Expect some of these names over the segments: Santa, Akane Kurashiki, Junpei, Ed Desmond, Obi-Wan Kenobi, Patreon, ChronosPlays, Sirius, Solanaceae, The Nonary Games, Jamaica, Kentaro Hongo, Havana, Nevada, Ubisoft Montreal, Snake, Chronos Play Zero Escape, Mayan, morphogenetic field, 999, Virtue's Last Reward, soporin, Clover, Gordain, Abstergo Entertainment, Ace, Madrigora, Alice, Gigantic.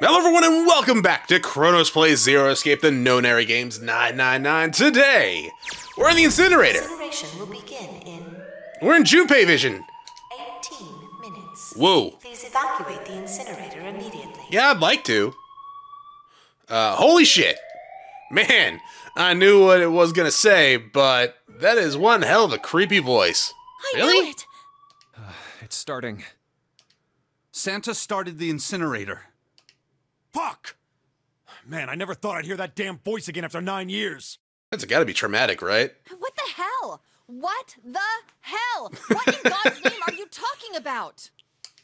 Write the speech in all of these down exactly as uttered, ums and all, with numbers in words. Hello everyone and welcome back to Chronos Play Zero Escape, the Nonary Games nine nine nine. Today, we're in the incinerator. Incineration will begin in... We're in Junpei Vision. eighteen minutes. Whoa. Please evacuate the incinerator immediately. Yeah, I'd like to. Uh, holy shit. Man, I knew what it was gonna say, but that is one hell of a creepy voice. I really? Knew it. Uh, it's starting. Santa started the incinerator. Fuck! Man, I never thought I'd hear that damn voice again after nine years. That's gotta be traumatic, right? What the hell? What the hell? What in God's name are you talking about?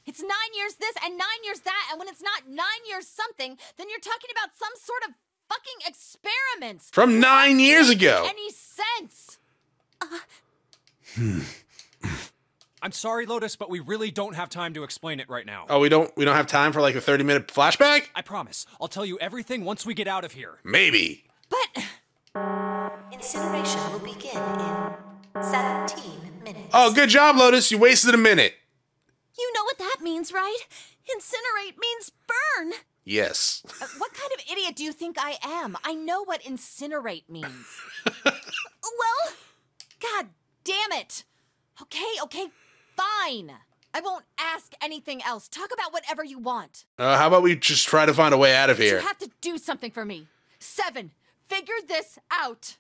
It's nine years this and nine years that, and when it's not nine years something, then you're talking about some sort of fucking experiments. From nine years ago. Any sense? Uh. Hmm. I'm sorry, Lotus, but we really don't have time to explain it right now. Oh, we don't we don't have time for like a thirty minute flashback? I promise. I'll tell you everything once we get out of here. Maybe. But incineration will begin in seventeen minutes. Oh, good job, Lotus. You wasted a minute. You know what that means, right? Incinerate means burn. Yes. Uh, what kind of idiot do you think I am? I know what incinerate means. Well, God damn it. Okay, okay. Fine. I won't ask anything else. Talk about whatever you want. Uh, how about we just try to find a way out of here? You have to do something for me. Seven, figure this out.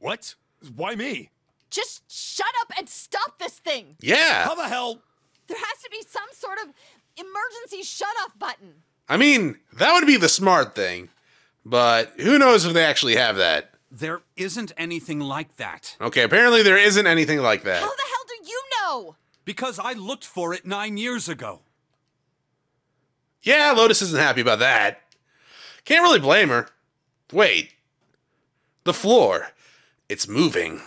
What? Why me? Just shut up and stop this thing. Yeah. How the hell? There has to be some sort of emergency shut-off button. I mean, that would be the smart thing, but who knows if they actually have that. There isn't anything like that. Okay, apparently there isn't anything like that. How the hell do you know? Because I looked for it nine years ago. Yeah, Lotus isn't happy about that. Can't really blame her. Wait. The floor. It's moving.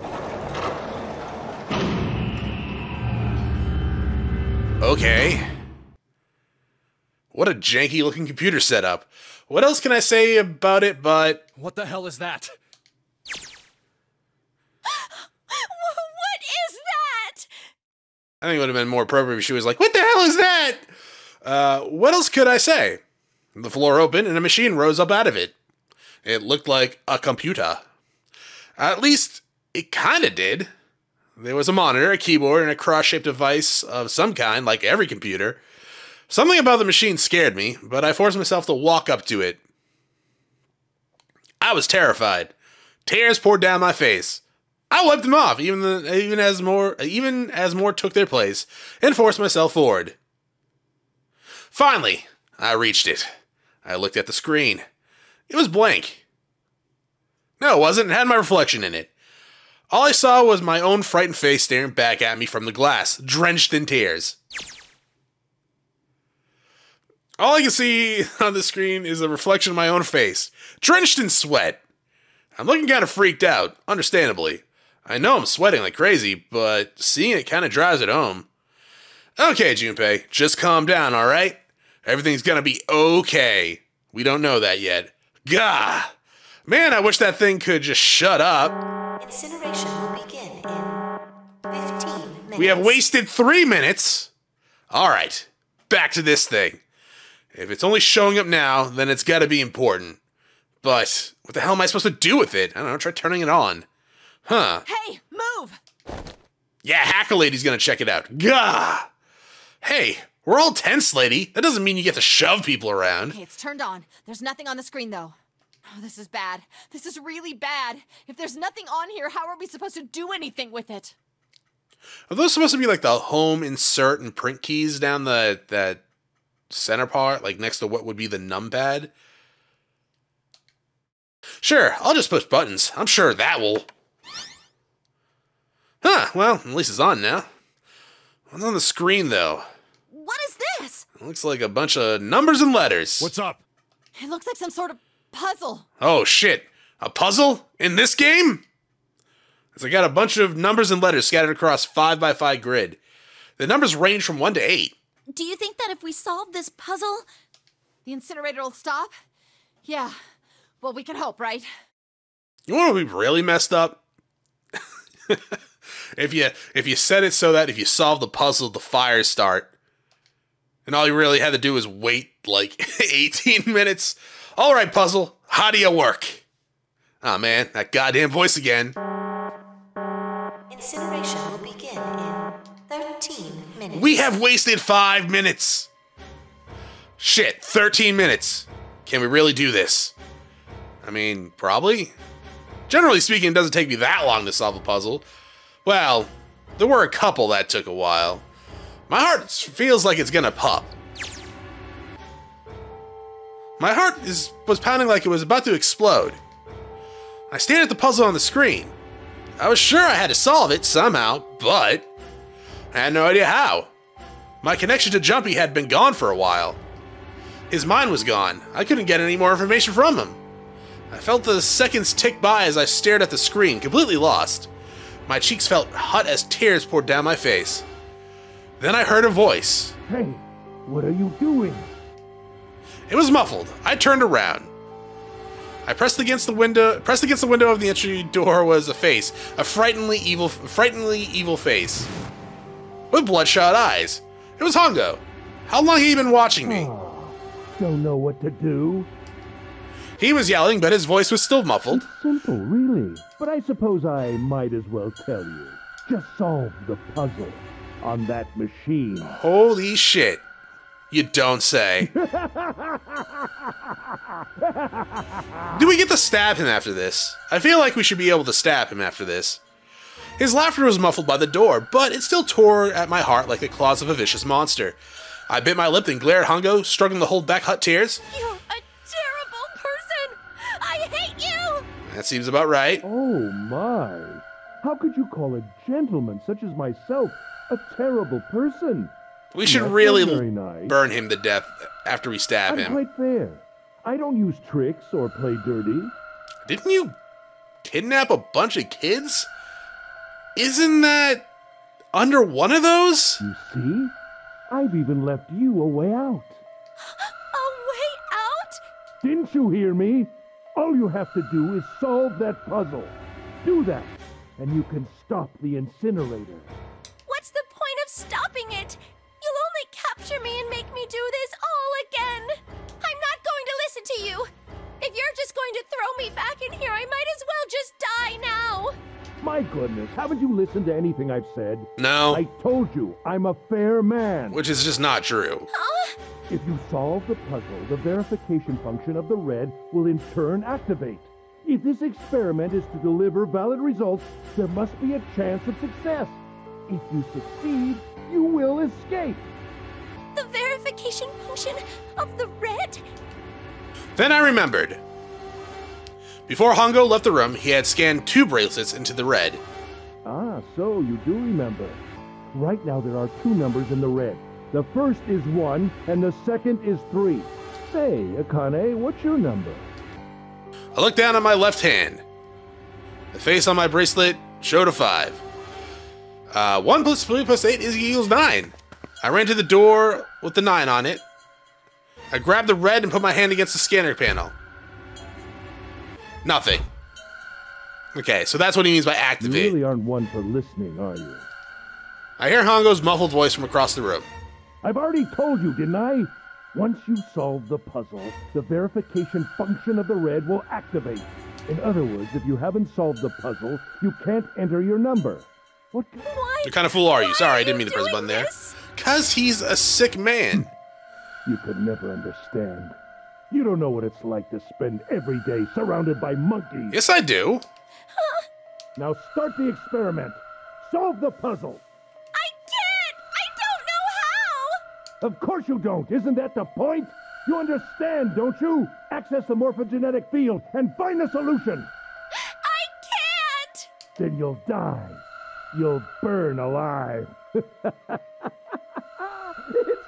Okay. What a janky looking computer setup. What else can I say about it but... What the hell is that? I think it would have been more appropriate if she was like, what the hell is that? Uh, what else could I say? The floor opened and a machine rose up out of it. It looked like a computer. At least, it kind of did. There was a monitor, a keyboard, and a cross-shaped device of some kind, like every computer. Something about the machine scared me, but I forced myself to walk up to it. I was terrified. Tears poured down my face. I wiped them off, even the, even as more even as more took their place, and forced myself forward. Finally, I reached it. I looked at the screen. It was blank. No, it wasn't. It had my reflection in it. All I saw was my own frightened face staring back at me from the glass, drenched in tears. All I can see on the screen is the reflection of my own face, drenched in sweat. I'm looking kind of freaked out, understandably. I know I'm sweating like crazy, but seeing it kind of drives it home. Okay, Junpei, just calm down, all right? Everything's gonna be okay. We don't know that yet. Gah! Man, I wish that thing could just shut up. Incineration will begin in fifteen minutes. We have wasted three minutes. All right, back to this thing. If it's only showing up now, then it's gotta be important. But what the hell am I supposed to do with it? I don't know, try turning it on. Huh. Hey, move! Yeah, hack a lady's gonna check it out. Gah! Hey, we're all tense, lady. That doesn't mean you get to shove people around. Okay, it's turned on. There's nothing on the screen, though. Oh, this is bad. This is really bad. If there's nothing on here, how are we supposed to do anything with it? Are those supposed to be like the home, insert, and print keys down the that center part, like next to what would be the numpad? Sure, I'll just push buttons. I'm sure that will... Huh, well, at least it's on now. What's on the screen, though? What is this? It looks like a bunch of numbers and letters. What's up? It looks like some sort of puzzle. Oh, shit. A puzzle? In this game? Because I got a bunch of numbers and letters scattered across five by five grid. The numbers range from one to eight. Do you think that if we solve this puzzle, the incinerator will stop? Yeah. Well, we can hope, right? You know what would be really messed up? If you if you set it so that if you solve the puzzle, the fires start. and all you really had to do was wait like eighteen minutes. All right, puzzle, how do you work? Ah, oh, man, that goddamn voice again. Incineration will begin in thirteen minutes. We have wasted five minutes. Shit, thirteen minutes. Can we really do this? I mean, probably. Generally speaking, it doesn't take me that long to solve a puzzle. Well, there were a couple that took a while. My heart feels like it's gonna pop. My heart is was pounding like it was about to explode. I stared at the puzzle on the screen. I was sure I had to solve it somehow, but I had no idea how. My connection to Junpei had been gone for a while. His mind was gone. I couldn't get any more information from him. I felt the seconds tick by as I stared at the screen, completely lost. My cheeks felt hot as tears poured down my face. Then I heard a voice. Hey, what are you doing? It was muffled. I turned around. I pressed against the window. Pressed against the window of the entry door was a face, a frighteningly evil, a frighteningly evil face with bloodshot eyes. It was Hongo. How long had he been watching me? Oh, don't know what to do. He was yelling, but his voice was still muffled. It's simple, really. But I suppose I might as well tell you. Just solve the puzzle on that machine. Holy shit. You don't say. Do we get to stab him after this? I feel like we should be able to stab him after this. His laughter was muffled by the door, but it still tore at my heart like the claws of a vicious monster. I bit my lip and glared at Hongo, struggling to hold back hot tears. You're a terrible person! I hate you! That seems about right. Oh my. How could you call a gentleman such as myself a terrible person? We should That's really nice. burn him to death after we stab I'm him. I'm quite fair. I don't use tricks or play dirty. Didn't you kidnap a bunch of kids? Isn't that under one of those? You see? I've even left you a way out. A way out? Didn't you hear me? All you have to do is solve that puzzle. Do that, and you can stop the incinerator. What's the point of stopping it? Capture me and make me do this all again. I'm not going to listen to you. If you're just going to throw me back in here, I might as well just die now. My goodness, haven't you listened to anything I've said? No. I told you, I'm a fair man. Which is just not true. Huh? If you solve the puzzle, the verification function of the red will in turn activate. If this experiment is to deliver valid results, there must be a chance of success. If you succeed, you will escape. The verification function of the red? Then I remembered. Before Hongo left the room, he had scanned two bracelets into the red. Ah, so you do remember. Right now there are two numbers in the red. The first is one, and the second is three. Say, Akane, what's your number? I looked down at my left hand. The face on my bracelet showed a five. Uh, one plus three plus eight is equals nine. I ran to the door with the nine on it. I grabbed the red and put my hand against the scanner panel. Nothing. Okay, so that's what he means by activate. You really aren't one for listening, are you? I hear Hongo's muffled voice from across the room. I've already told you, didn't I? Once you solve the puzzle, the verification function of the red will activate. In other words, if you haven't solved the puzzle, you can't enter your number. What, what kind of fool are you? Why Sorry, I didn't mean to press a button there. This? Because he's a sick man. You could never understand. You don't know what it's like to spend every day surrounded by monkeys. Yes, I do. Huh? Now start the experiment. Solve the puzzle. I can't. I don't know how. Of course you don't. Isn't that the point? You understand, don't you? Access the morphogenetic field and find the solution. I can't. Then you'll die. You'll burn alive. It's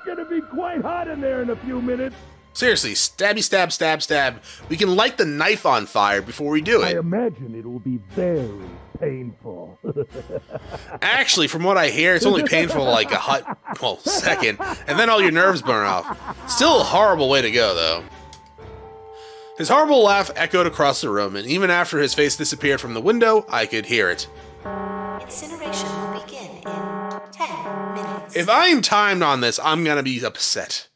gonna be quite hot in there in a few minutes. Seriously, stabby stab stab stab. We can light the knife on fire before we do it. I imagine it will be very painful. Actually, from what I hear, it's only painful like a hot well second, and then all your nerves burn off. Still a horrible way to go though. His horrible laugh echoed across the room, and even after his face disappeared from the window, I could hear it. Incineration will begin in about ten minutes. If I'm timed on this, I'm gonna be upset.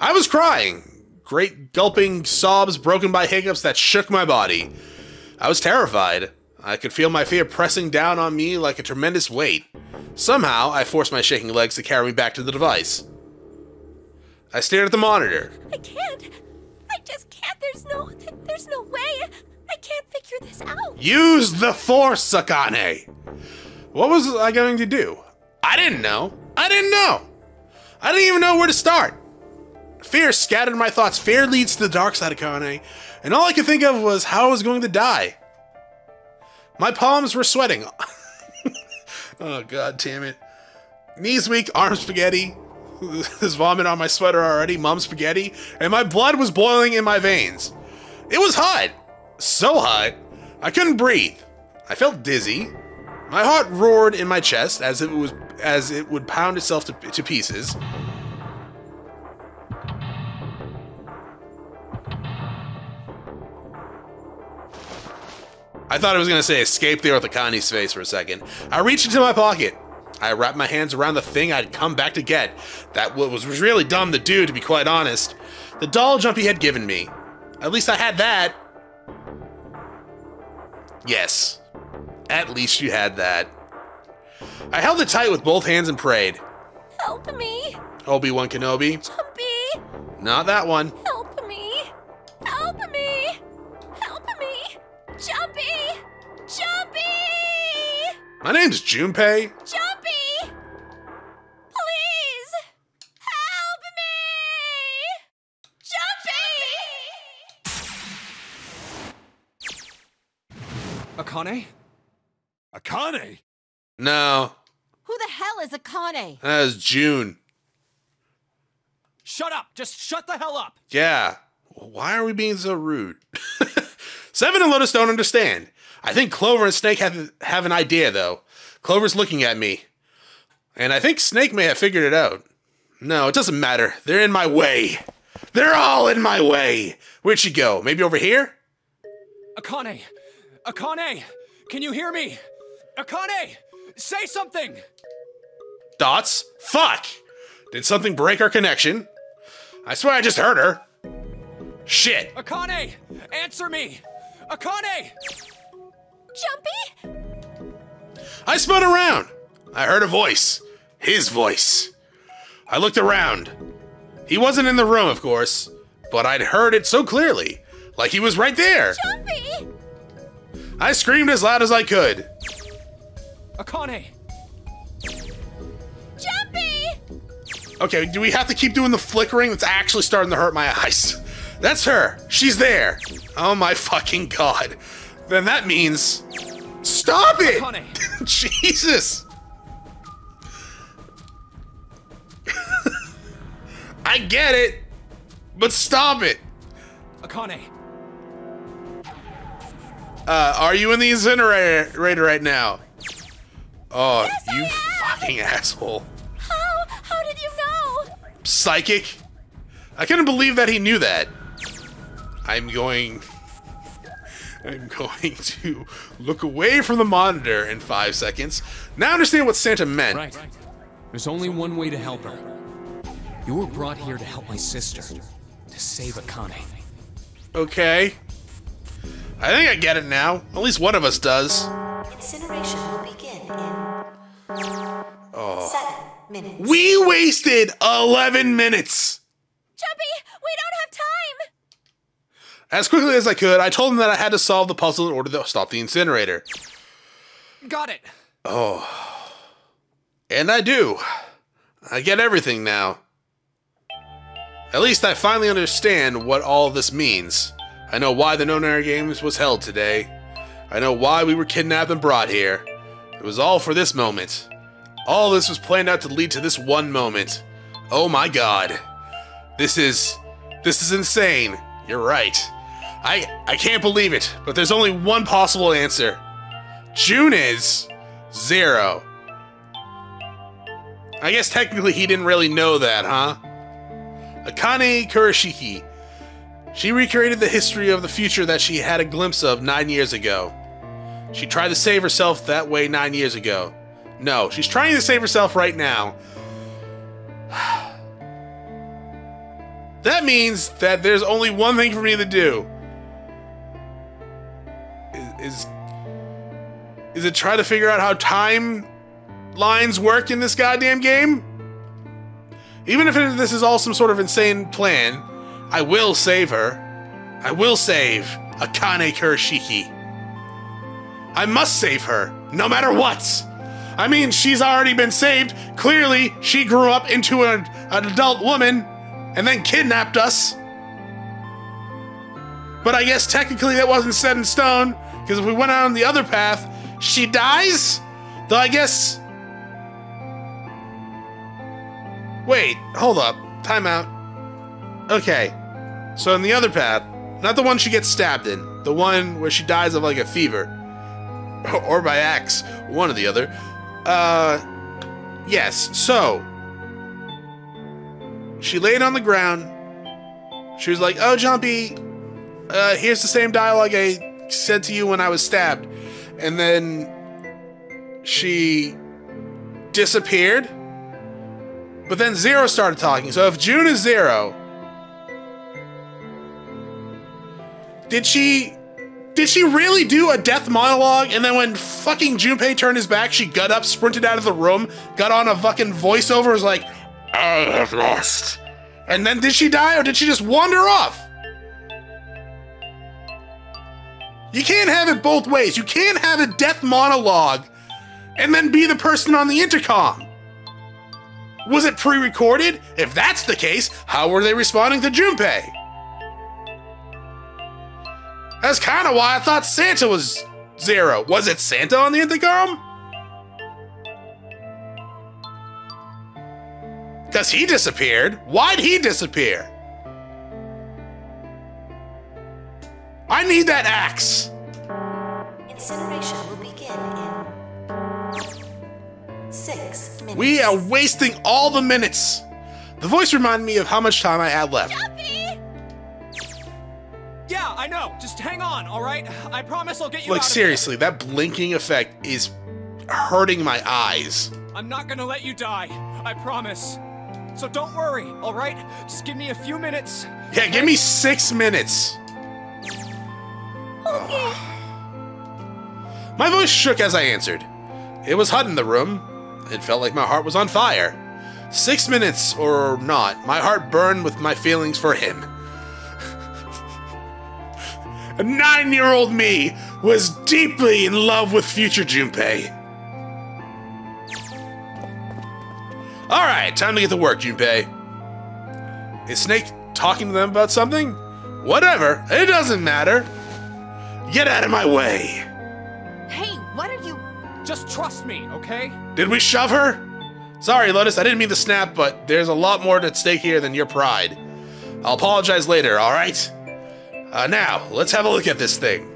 I was crying. Great gulping sobs broken by hiccups that shook my body. I was terrified. I could feel my fear pressing down on me like a tremendous weight. Somehow, I forced my shaking legs to carry me back to the device. I stared at the monitor. I can't. I just can't. There's no, there's no way. I can't figure this out. Use the force, Akane. What was I going to do? I didn't know. I didn't know. I didn't even know where to start. Fear scattered my thoughts. Fear leads to the dark side, Akane. And all I could think of was how I was going to die. My palms were sweating. Oh, God damn it. Knees weak, arms spaghetti. There's vomit on my sweater already, mom spaghetti. And my blood was boiling in my veins. It was hot. So hot. I couldn't breathe. I felt dizzy. My heart roared in my chest as it was as it would pound itself to, to pieces. I thought I was going to say escape the Orthokani's face for a second. I reached into my pocket. I wrapped my hands around the thing I'd come back to get. That was really dumb to do, to be quite honest. The doll Junpei had given me. At least I had that. Yes. At least you had that. I held it tight with both hands and prayed. Help me. Obi-Wan Kenobi. Junpei. Not that one. Help me. Help me. Help me. Junpei! Junpei! My name's Junpei. Junpei! Please! Help me! Junpei! Akane? Akane? No. Who the hell is Akane? That is June. Shut up! Just shut the hell up! Yeah. Why are we being so rude? Seven and Lotus don't understand. I think Clover and Snake have, have an idea, though. Clover's looking at me. And I think Snake may have figured it out. No, it doesn't matter. They're in my way. They're all in my way. Where'd she go? Maybe over here? Akane. Akane. Can you hear me? Akane. Say something. Dots. Fuck. Did something break our connection? I swear I just heard her. Shit. Akane. Answer me. Akane! Junpei? I spun around. I heard a voice. His voice. I looked around. He wasn't in the room, of course, but I'd heard it so clearly, like he was right there. Junpei! I screamed as loud as I could. Akane! Junpei! Okay, do we have to keep doing the flickering? That's actually starting to hurt my eyes. That's her. She's there. Oh my fucking god. Then that means... Stop it! Jesus! I get it, but stop it. Akane. Uh, are you in the incinerator right now? Oh, yes, you fucking asshole. How? How did you know? Psychic? I couldn't believe that he knew that. I'm going... I'm going to look away from the monitor in five seconds. Now I understand what Santa meant. Right. There's only one way to help her. You were brought here to help my sister. To save Akane. Okay. I think I get it now. At least one of us does. Incineration will begin in... Oh. Seven minutes. We wasted eleven minutes! Junpei, we don't have time! As quickly as I could, I told him that I had to solve the puzzle in order to stop the incinerator. Got it. Oh. And I do. I get everything now. At least I finally understand what all this means. I know why the Nonary Games was held today. I know why we were kidnapped and brought here. It was all for this moment. All this was planned out to lead to this one moment. Oh my god. This is... This is insane. You're right. I I can't believe it, but there's only one possible answer. June is zero. I guess technically he didn't really know that, huh? Akane Kurashiki. She recreated the history of the future that she had a glimpse of nine years ago. She tried to save herself that way nine years ago. No, she's trying to save herself right now. That means that there's only one thing for me to do. Is, is it try to figure out how time lines work in this goddamn game? Even if this is all some sort of insane plan, I will save her. I will save Akane Kurashiki. I must save her, no matter what. I mean, she's already been saved. Clearly, she grew up into a, an adult woman and then kidnapped us. But I guess technically that wasn't set in stone, because if we went out on the other path, she dies? Though I guess... Wait, hold up. Time out. Okay. So in the other path, not the one she gets stabbed in, the one where she dies of like a fever. Or by axe, one or the other. Uh, yes, so she laid on the ground. She was like, "Oh, Junpei, uh, here's the same dialogue I said to you when I was stabbed." And then she disappeared. But then Zero started talking. So if June is Zero, did she? Did she really do a death monologue, and then when fucking Junpei turned his back, she got up, sprinted out of the room, got on a fucking voiceover, was like, "I have lost." And then did she die, or did she just wander off? You can't have it both ways. You can't have a death monologue and then be the person on the intercom. Was it pre-recorded? If that's the case, how were they responding to Junpei? That's kind of why I thought Santa was Zero. Was it Santa on the intercom? Because he disappeared. Why'd he disappear? I need that axe. Incineration will begin in six minutes. We are wasting all the minutes. The voice reminded me of how much time I had left. Yeah, I know. Just hang on, all right? I promise I'll get you out of here. Like, seriously, that blinking effect is hurting my eyes. I'm not gonna let you die. I promise. So don't worry, all right? Just give me a few minutes. Yeah, okay? Give me six minutes. Okay. My voice shook as I answered. It was hot in the room. It felt like my heart was on fire. Six minutes or not, my heart burned with my feelings for him. A nine-year-old me was deeply in love with future Junpei. All right, time to get to work, Junpei. Is Snake talking to them about something? Whatever, it doesn't matter. Get out of my way. Hey, what are you... Just trust me, okay? Did we shove her? Sorry, Lotus, I didn't mean to snap, but there's a lot more at stake here than your pride. I'll apologize later, all right? Uh, now, let's have a look at this thing.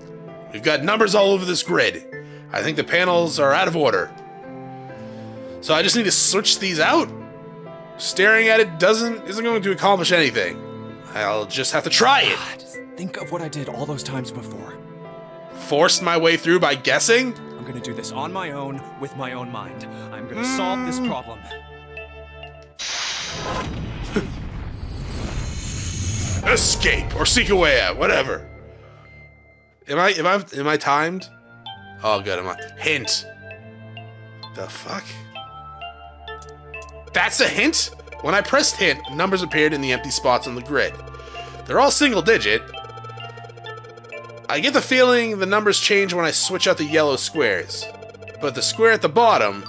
We've got numbers all over this grid. I think the panels are out of order. So I just need to switch these out? Staring at it doesn't isn't going to accomplish anything. I'll just have to try it. God, just think of what I did all those times before. Forced my way through by guessing? I'm going to do this on my own, with my own mind. I'm going to mm. solve this problem. Escape or seek a way out, whatever. Am I am I am I timed? Oh good, am I hint. The fuck? That's a hint? When I pressed hint, numbers appeared in the empty spots on the grid. They're all single digit. I get the feeling the numbers change when I switch out the yellow squares. But the square at the bottom,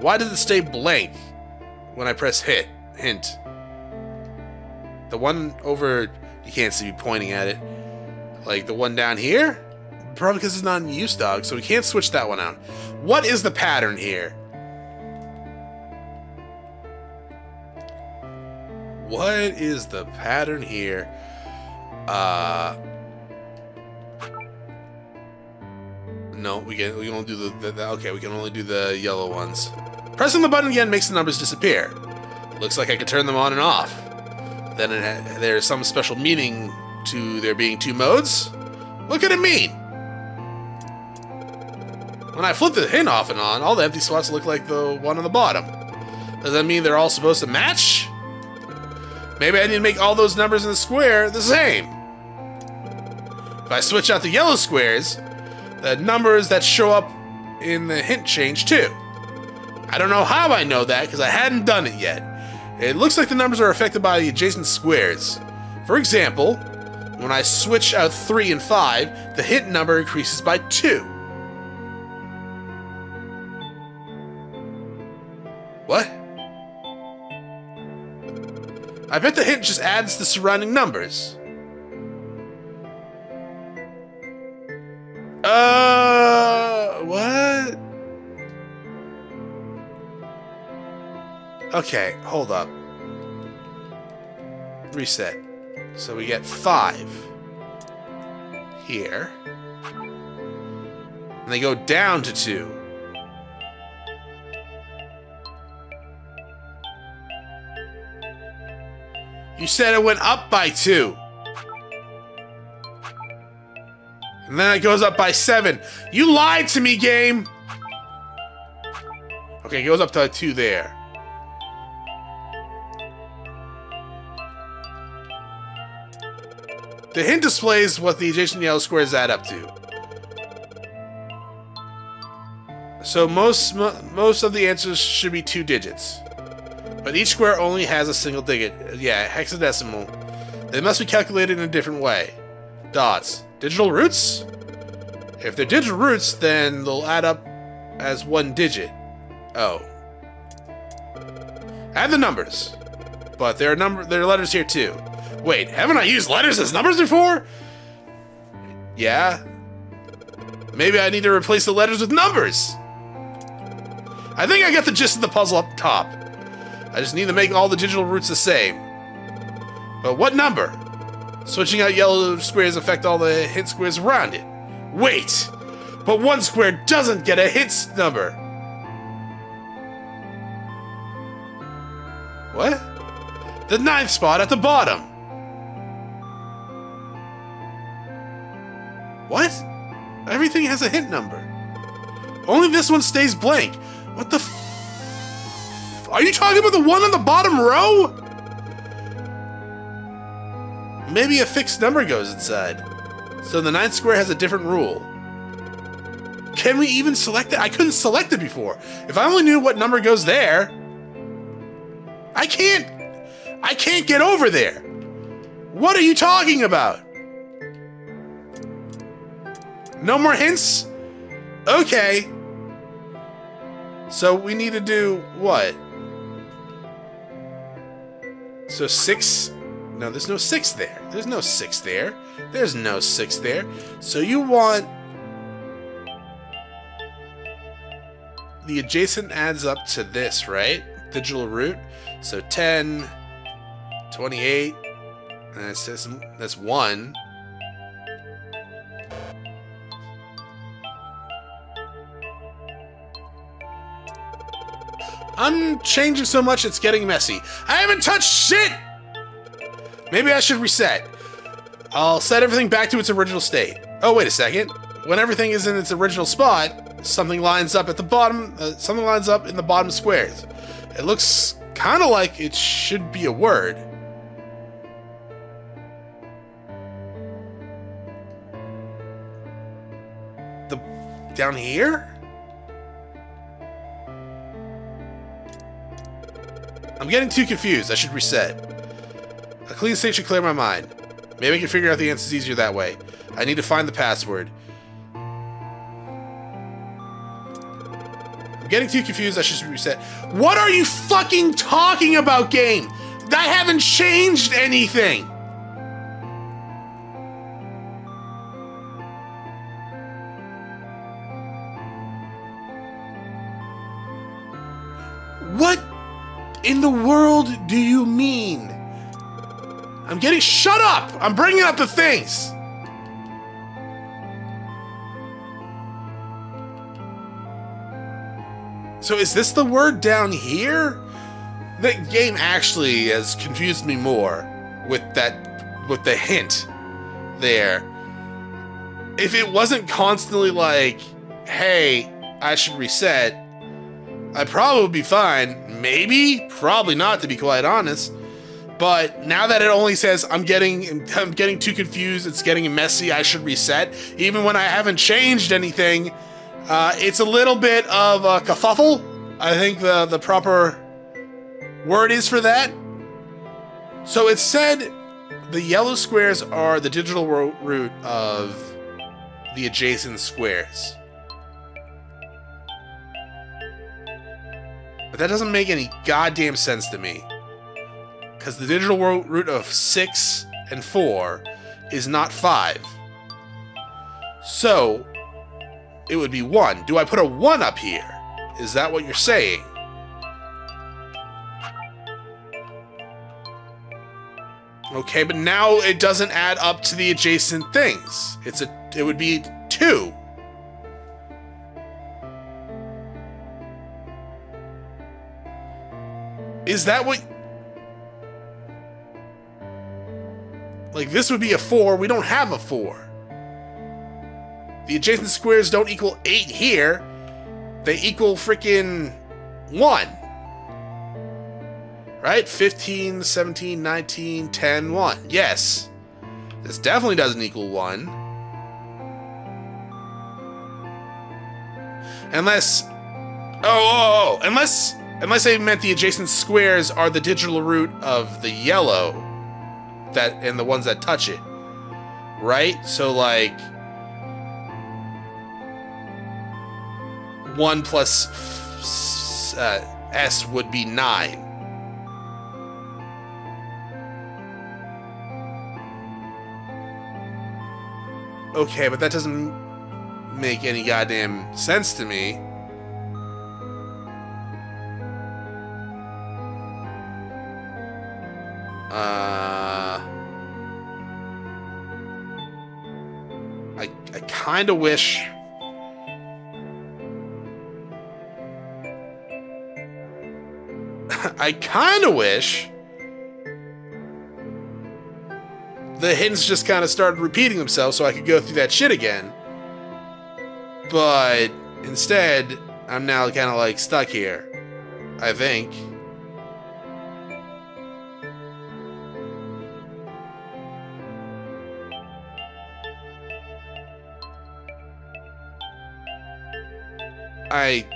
why does it stay blank when I press hit hint? The one over, you can't see me pointing at it. Like the one down here? Probably because it's not in use, dog, so we can't switch that one out. What is the pattern here? What is the pattern here? Uh. No, we can, we can only do the, the, the. Okay, we can only do the yellow ones. Pressing the button again makes the numbers disappear. Looks like I could turn them on and off. Then it there's some special meaning to there being two modes? What could it mean? When I flip the hint off and on, all the empty spots look like the one on the bottom. Does that mean they're all supposed to match? Maybe I need to make all those numbers in the square the same. If I switch out the yellow squares, the numbers that show up in the hint change too. I don't know how I know that because I hadn't done it yet. It looks like the numbers are affected by the adjacent squares. For example, when I switch out three and five, the hint number increases by two. What? I bet the hint just adds the surrounding numbers. Uh, what? Okay, hold up. Reset. So we get five here. And they go down to two. You said it went up by two. And then it goes up by seven. You lied to me, game! Okay, it goes up to two there. The hint displays what the adjacent yellow squares add up to. So most most of the answers should be two digits. But each square only has a single digit. Yeah, hexadecimal. They must be calculated in a different way. Dots. Digital roots? If they're digital roots, then they'll add up as one digit. Oh. Add the numbers. But there are, number, there are letters here too. Wait, haven't I used letters as numbers before? Yeah. Maybe I need to replace the letters with numbers. I think I got the gist of the puzzle up top. I just need to make all the digital roots the same. But what number? Switching out yellow squares affect all the hint squares around it. Wait! But one square doesn't get a hint number. What? The ninth spot at the bottom. What? Everything has a hint number. Only this one stays blank. What the f... Are you talking about the one on the bottom row? Maybe a fixed number goes inside. So the ninth square has a different rule. Can we even select it? I couldn't select it before. If I only knew what number goes there... I can't... I can't get over there. What are you talking about? No more hints? Okay. So we need to do what? So six. No, there's no six there. There's no six there. There's no six there. So you want... The adjacent adds up to this, right? Digital root. So ten... twenty-eight, and it says that's one. I'm changing so much it's getting messy. I haven't touched shit! Maybe I should reset. I'll set everything back to its original state. Oh, wait a second. When everything is in its original spot, something lines up at the bottom, uh, something lines up in the bottom squares. It looks kind of like it should be a word. Down here? I'm getting too confused. I should reset. A clean state should clear my mind. Maybe I can figure out the answers easier that way. I need to find the password. I'm getting too confused. I should reset. What are you fucking talking about, game? I haven't changed anything! In the world do you mean? I'm getting... Shut up! I'm bringing up the things! So is this the word down here? That game actually has confused me more with that... with the hint there. If it wasn't constantly like, hey, I should reset, I probably would be fine. Maybe, probably not, to be quite honest. But now that it only says I'm getting, I'm getting too confused, it's getting messy, I should reset, even when I haven't changed anything, uh, it's a little bit of a kerfuffle. I think the, the proper word is for that. So it said the yellow squares are the digital root of the adjacent squares. But that doesn't make any goddamn sense to me, because the digital root of six and four is not five. So it would be one. Do I put a one up here? Is that what you're saying? Okay, but now it doesn't add up to the adjacent things. It's a, it would be two. Is that what... Like, this would be a four. We don't have a four. The adjacent squares don't equal eight here. They equal freaking one. Right? fifteen, seventeen, nineteen, ten, one. Yes. This definitely doesn't equal one. Unless... Oh, oh, oh. Unless... Unless they meant the adjacent squares are the digital root of the yellow that and the ones that touch it. Right? So like one plus uh, S would be nine. Okay, but that doesn't make any goddamn sense to me. Uh, I, I kind of wish I kind of wish the hints just kind of started repeating themselves so I could go through that shit again, but instead I'm now kind of like stuck here, I think. I...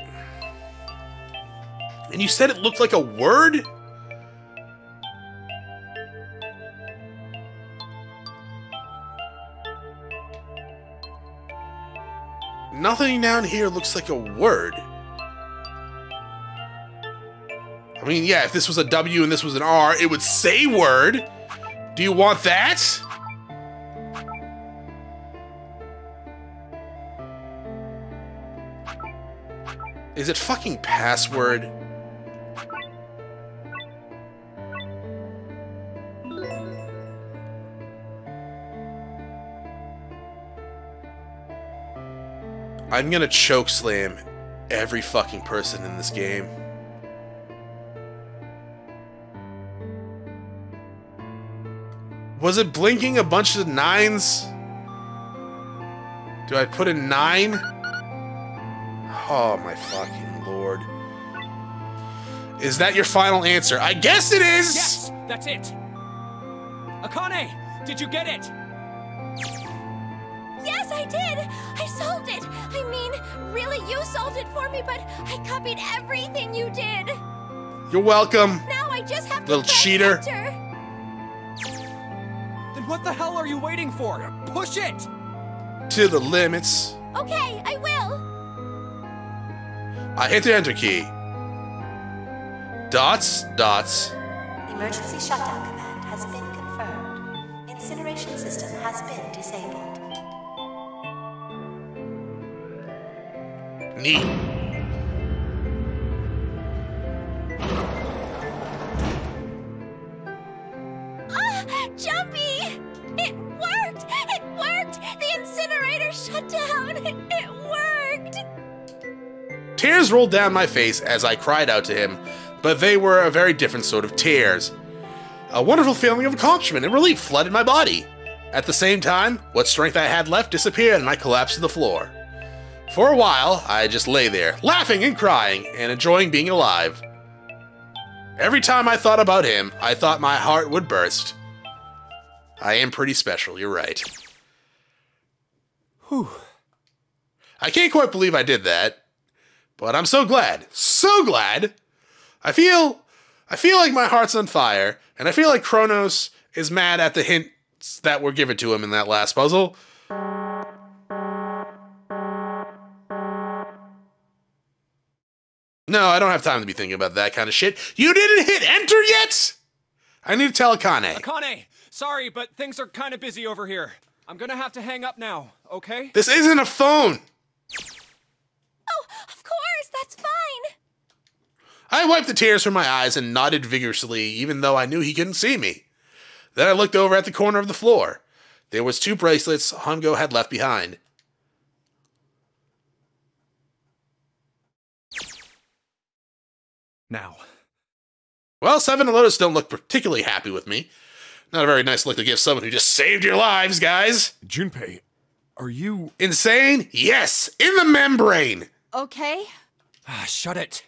And you said it looked like a word? Nothing down here looks like a word. I mean, yeah, if this was a W and this was an R, it would say word. Do you want that? Is it fucking password? I'm gonna chokeslam every fucking person in this game. Was it blinking a bunch of nines? Do I put a nine? Oh my fucking lord. Is that your final answer? I guess it is! Yes, that's it. Akane, did you get it? Yes, I did! I solved it! I mean, really, you solved it for me, but I copied everything you did. You're welcome. Now I just have to little cheater. Then what the hell are you waiting for? Push it! To the limits. Okay, I will. I hit the enter key. Dots, dots. Emergency shutdown command has been confirmed. Incineration system has been disabled. Neat. Ah, Junpei! It worked! It worked! The incinerator shut down! It, it worked! Tears rolled down my face as I cried out to him, but they were a very different sort of tears. A wonderful feeling of accomplishment and relief flooded my body. At the same time, what strength I had left disappeared and I collapsed to the floor. For a while, I just lay there, laughing and crying, and enjoying being alive. Every time I thought about him, I thought my heart would burst. I am pretty special, you're right. Whew. I can't quite believe I did that, but I'm so glad, so glad! I feel, I feel like my heart's on fire, and I feel like Chronos is mad at the hints that were given to him in that last puzzle. No, I don't have time to be thinking about that kind of shit. You didn't hit enter yet? I need to tell Akane. Akane, sorry, but things are kind of busy over here. I'm gonna have to hang up now, okay? This isn't a phone. Oh, of course, that's fine. I wiped the tears from my eyes and nodded vigorously, even though I knew he couldn't see me. Then I looked over at the corner of the floor. There was two bracelets Hongo had left behind. Now. Well, Seven and Lotus don't look particularly happy with me. Not a very nice look to give someone who just saved your lives, guys. Junpei, are you... insane? Yes, in the membrane. Okay. Ah, shut it.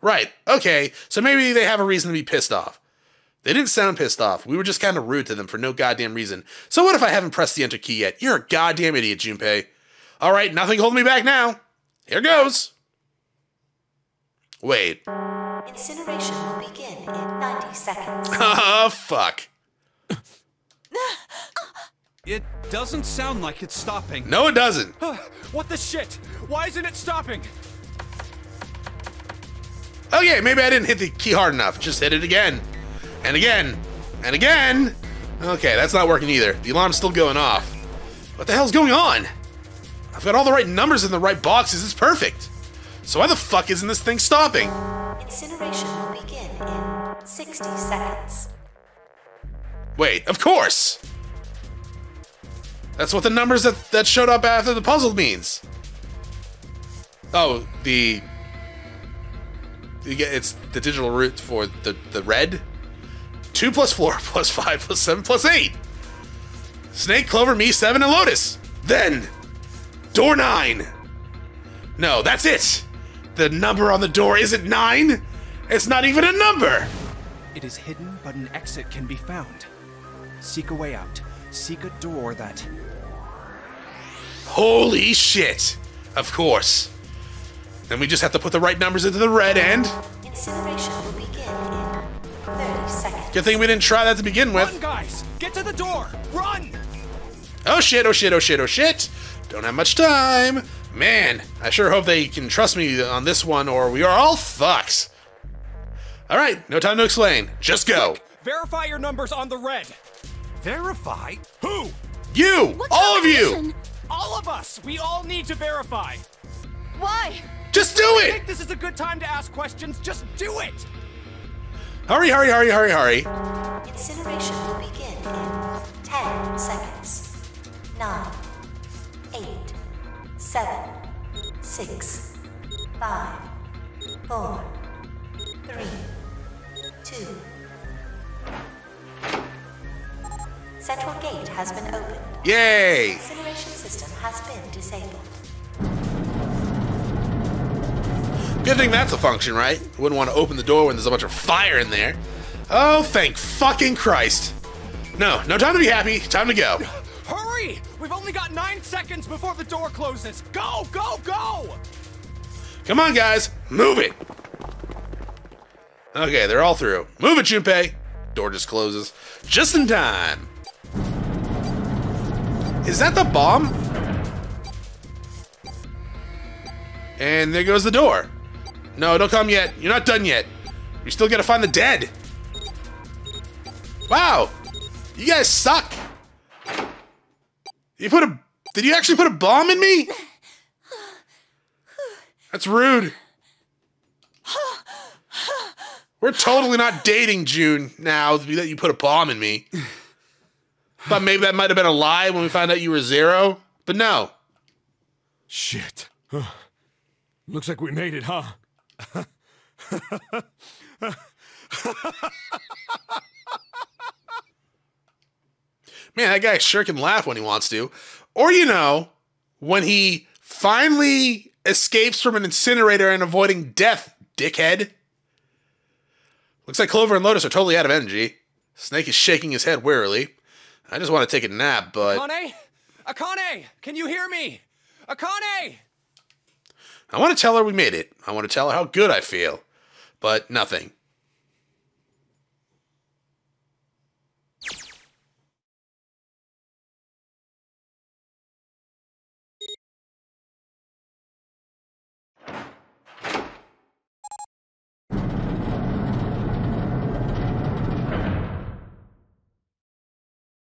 Right, okay, so maybe they have a reason to be pissed off. They didn't sound pissed off. We were just kind of rude to them for no goddamn reason. So what if I haven't pressed the enter key yet? You're a goddamn idiot, Junpei. All right, nothing holding me back now. Here goes. Wait. Incineration will begin in ninety seconds. Oh, fuck. It doesn't sound like it's stopping. No, it doesn't. What the shit? Why isn't it stopping? Okay, maybe I didn't hit the key hard enough. Just hit it again. And again. And again. Okay, that's not working either. The alarm's still going off. What the hell's going on? I've got all the right numbers in the right boxes. It's perfect. So why the fuck isn't this thing stopping? Incineration will begin in sixty seconds. Wait, of course! That's what the numbers that, that showed up after the puzzle means. Oh, the... it's the digital root for the, the red. two plus four plus five plus seven plus eight. Snake, Clover, me, Seven, and Lotus. Then, door nine. No, that's it. The number on the door isn't nine. It's not even a number. It is hidden, but an exit can be found. Seek a way out. Seek a door that... Holy shit. Of course. Then we just have to put the right numbers into the red end. Incineration will begin in thirty seconds. Good thing we didn't try that to begin with. Run, guys! Get to the door! Run! Oh shit, oh shit, oh shit, oh shit! Don't have much time. Man, I sure hope they can trust me on this one or we are all fucks. Alright, no time to explain. Just go. Quick, verify your numbers on the red. Verify? Who? You! What all of you! All of us! We all need to verify. Why? Just do it! I think this is a good time to ask questions. Just do it! Hurry, hurry, hurry, hurry, hurry. Incineration will begin in ten seconds. nine, eight, seven, six, five, four, three, two. Central gate has been opened. Yay! Incineration system has been disabled. Good thing that's a function, right? Wouldn't want to open the door when there's a bunch of fire in there. Oh, thank fucking Christ. No, no time to be happy. Time to go. Hurry! We've only got nine seconds before the door closes. Go, go, go! Come on, guys. Move it. Okay, they're all through. Move it, Junpei. Door just closes. Just in time. Is that the bomb? And there goes the door. No, don't come yet. You're not done yet. You still gotta find the dead. Wow. You guys suck. You put a... did you actually put a bomb in me? That's rude. We're totally not dating, June, now that you put a bomb in me. Thought maybe that might have been a lie when we found out you were zero. But no. Shit. Huh. Looks like we made it, huh? Man, that guy sure can laugh when he wants to. Or, you know, when he Finally escapes from an incinerator and avoiding death, dickhead. Looks like Clover and Lotus are totally out of energy. Snake is shaking his head wearily. I just want to take a nap, but... Akane? Akane! Can you hear me? Akane! I want to tell her we made it. I want to tell her how good I feel. But nothing.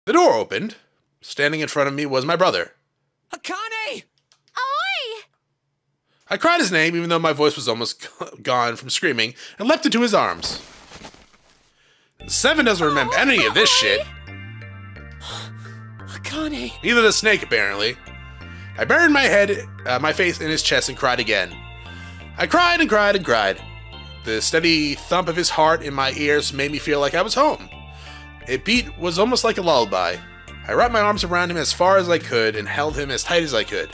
The door opened. Standing in front of me was my brother. Akane! Oi! I cried his name, even though my voice was almost gone from screaming, and leapt into his arms. Seven doesn't remember oh, any of this shit. Akane. Neither does Snake, apparently. I buried my head, uh, my face in his chest and cried again. I cried and cried and cried. The steady thump of his heart in my ears made me feel like I was home. A beat was almost like a lullaby. I wrapped my arms around him as far as I could and held him as tight as I could.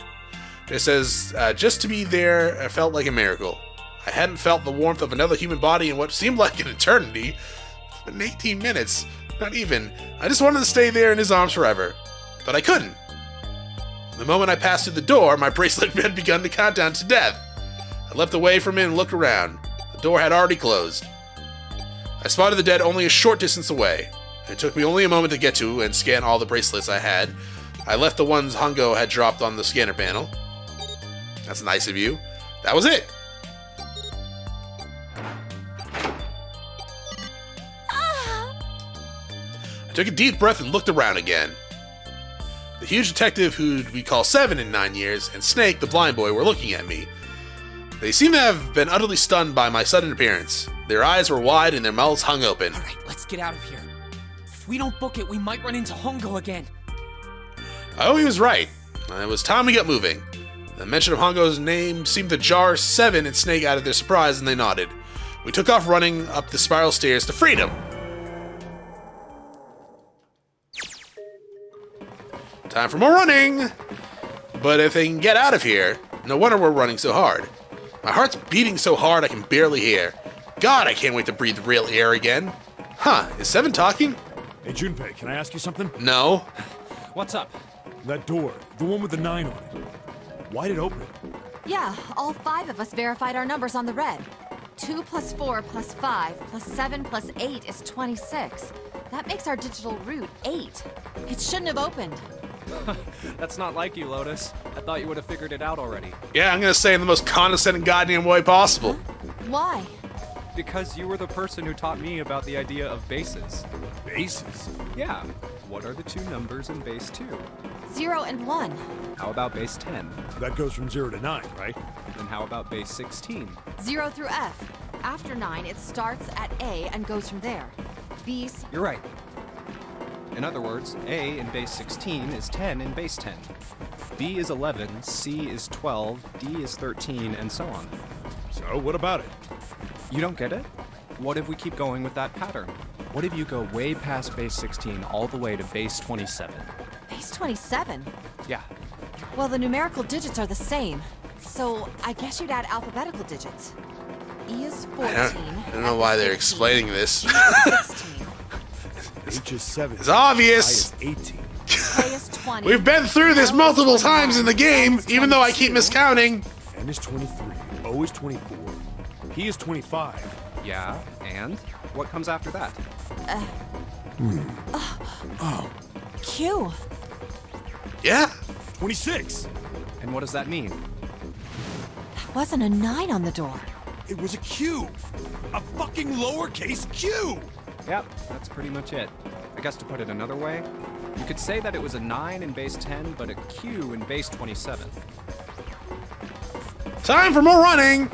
Just as, uh, just to be there, I felt like a miracle. I hadn't felt the warmth of another human body in what seemed like an eternity. It's been eighteen minutes, not even. I just wanted to stay there in his arms forever, but I couldn't. The moment I passed through the door, my bracelet had begun to count down to death. I leapt away from him and looked around. The door had already closed. I spotted the dead only a short distance away. It took me only a moment to get to and scan all the bracelets I had. I left the ones Hongo had dropped on the scanner panel. That's nice of you. That was it. Ah. I took a deep breath and looked around again. The huge detective who we call Seven in nine years and Snake, the blind boy, were looking at me. They seemed to have been utterly stunned by my sudden appearance. Their eyes were wide and their mouths hung open. All right, let's get out of here. If we don't book it, we might run into Hongo again. Oh, he was right. It was time we got moving. The mention of Hongo's name seemed to jar Seven and Snake out of their surprise, and they nodded. We took off running up the spiral stairs to freedom. Time for more running! But if they can get out of here, no wonder we're running so hard. My heart's beating so hard I can barely hear. God, I can't wait to breathe real air again. Huh, is Seven talking? Hey, Junpei, can I ask you something? No. What's up? That door, the one with the nine on it. Why did it open? Yeah, all five of us verified our numbers on the red. Two plus four plus five plus seven plus eight is twenty-six. That makes our digital root eight. It shouldn't have opened. That's not like you, Lotus. I thought you would have figured it out already. Yeah, I'm gonna say in the most condescending goddamn way possible. Huh? Why? Because you were the person who taught me about the idea of bases. Bases? Yeah. What are the two numbers in base two? Zero and one. How about base ten? That goes from zero to nine, right? And how about base sixteen? Zero through F. After nine, it starts at A and goes from there. B's... You're right. In other words, A in base sixteen is ten in base ten. B is eleven, C is twelve, D is thirteen, and so on. So what about it? You don't get it? What if we keep going with that pattern? What if you go way past base sixteen all the way to base twenty-seven? Base twenty-seven? Yeah. Well, the numerical digits are the same, so I guess you'd add alphabetical digits. E is fourteen. I don't, I don't know why they're explaining this. H is seven. It's obvious. I is eighteen. K is twenty. We've been through this multiple times in the game, even though I keep miscounting. N is twenty-three. O is twenty-four. He is twenty-five. Yeah, and what comes after that? Uh, mm. uh, oh. Q. Yeah. twenty-six. And what does that mean? That wasn't a nine on the door. It was a Q. A fucking lowercase Q. Yep, that's pretty much it. I guess to put it another way, you could say that it was a nine in base ten, but a Q in base twenty-seven. Time for more running.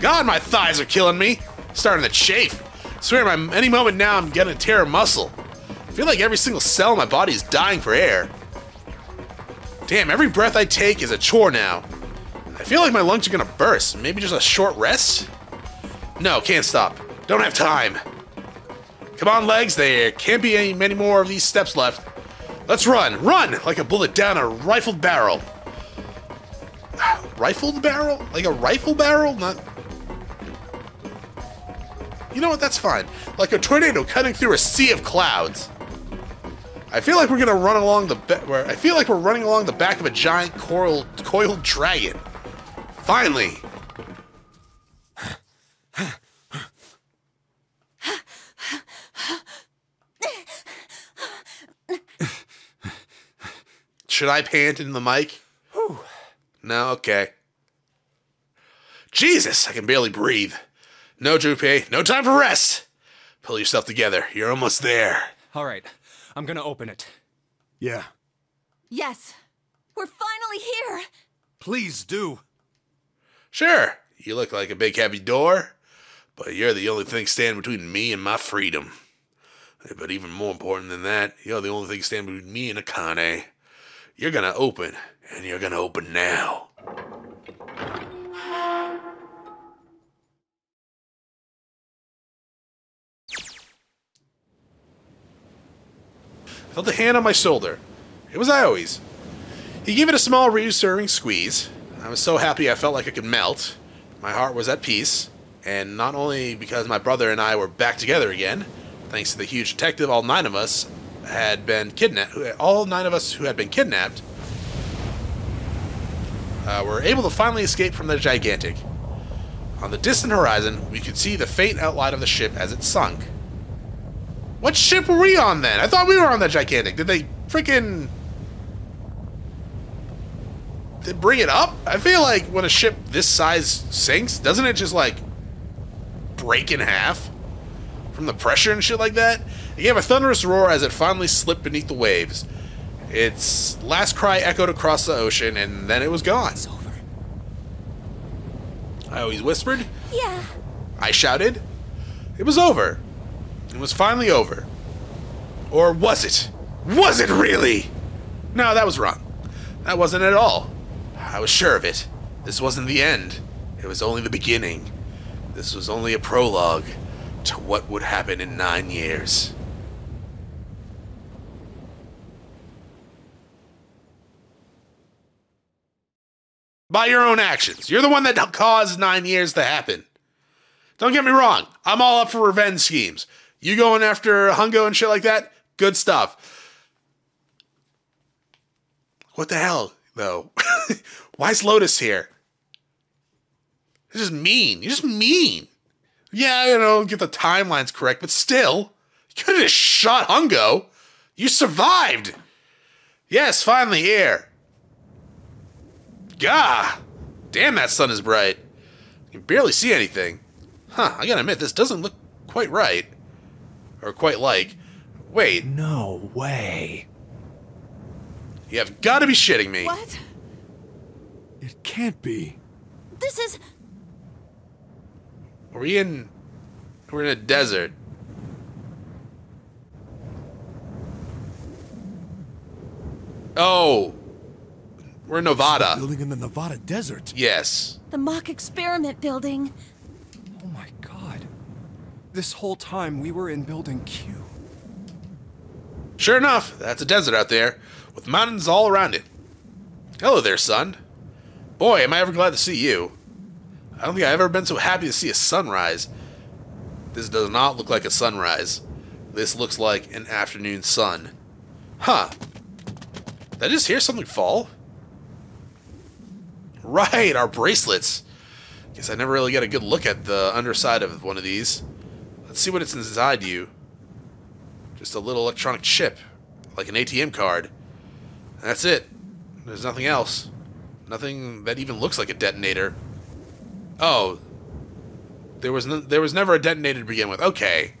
God, my thighs are killing me. Starting to chafe. I swear, by any moment now, I'm gonna tear a muscle. I feel like every single cell in my body is dying for air. Damn, every breath I take is a chore now. I feel like my lungs are gonna burst. Maybe just a short rest? No, can't stop. Don't have time. Come on, legs. There can't be any many more of these steps left. Let's run. Run! Like a bullet down a rifled barrel. rifled barrel? Like a rifle barrel? Not... You know what? That's fine. Like a tornado cutting through a sea of clouds. I feel like we're gonna run along the be where I feel like we're running along the back of a giant coral coiled dragon. Finally. Should I pant in the mic? Whew. No, okay. Jesus, I can barely breathe. No, Junpei, no time for rest. Pull yourself together. You're almost there. All right, I'm gonna open it. Yeah. Yes, we're finally here. Please do. Sure, you look like a big heavy door, but you're the only thing standing between me and my freedom. But even more important than that, you're the only thing standing between me and Akane. You're gonna open, and you're gonna open now. Held the hand on my shoulder. It was Aoi's. He gave it a small, reassuring squeeze. I was so happy I felt like I could melt. My heart was at peace, and not only because my brother and I were back together again, thanks to the huge detective, all nine of us had been kidnapped. All nine of us who had been kidnapped uh, were able to finally escape from the Gigantic. On the distant horizon, we could see the faint outline of the ship as it sunk. What ship were we on then? I thought we were on the Gigantic. Did they freaking... Did they bring it up? I feel like when a ship this size sinks, doesn't it just like break in half from the pressure and shit like that? It gave a thunderous roar as it finally slipped beneath the waves. Its last cry echoed across the ocean, and then it was gone. It's over. I always whispered. Yeah. I shouted. It was over. It was finally over. Or was it? Was it really? No, that was wrong. That wasn't at all. I was sure of it. This wasn't the end. It was only the beginning. This was only a prologue to what would happen in nine years. By your own actions. You're the one that caused nine years to happen. Don't get me wrong. I'm all up for revenge schemes. You going after Hongo and shit like that? Good stuff. What the hell, though? Why is Lotus here? You're just mean. You're just mean. Yeah, you know, get the timelines correct, but still. You could have just shot Hongo. You survived. Yes, finally here. Gah. Damn, that sun is bright. You can barely see anything. Huh, I gotta admit, this doesn't look quite right. Or quite like. Wait. No way. You have got to be shitting me. What? It can't be. This is... Are we in... We're in a desert. Oh. We're in Nevada. Building in the Nevada desert. Yes. The mock experiment building. Oh my god. This whole time we were in building Q. Sure enough, that's a desert out there, with mountains all around it. Hello there, sun. Boy, am I ever glad to see you. I don't think I've ever been so happy to see a sunrise. This does not look like a sunrise. This looks like an afternoon sun. Huh. Did I just hear something fall? Right, our bracelets. Guess I never really get a good look at the underside of one of these. Let's see what it's inside you. Just a little electronic chip, like an A T M card. That's it. There's nothing else. Nothing that even looks like a detonator. Oh, there was no, there was never a detonator to begin with. Okay,